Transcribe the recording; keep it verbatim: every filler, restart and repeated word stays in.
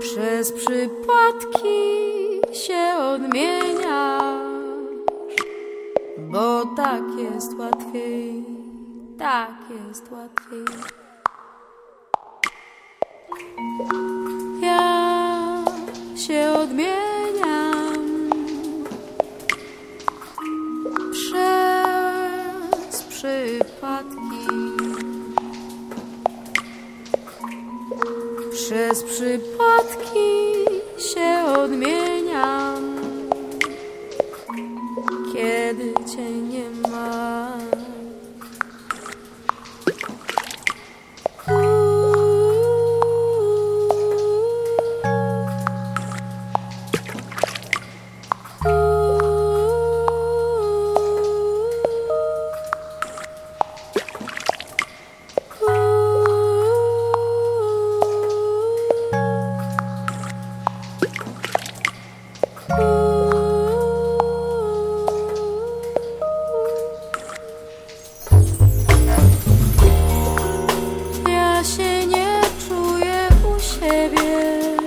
Przez przypadki się odmieniasz, bo tak jest łatwiej, tak jest łatwiej. Ja się odmieniam przez przypadki. Przez przypadki się odmieniam, kiedy cię nie ma. Ja się nie czuję u siebie.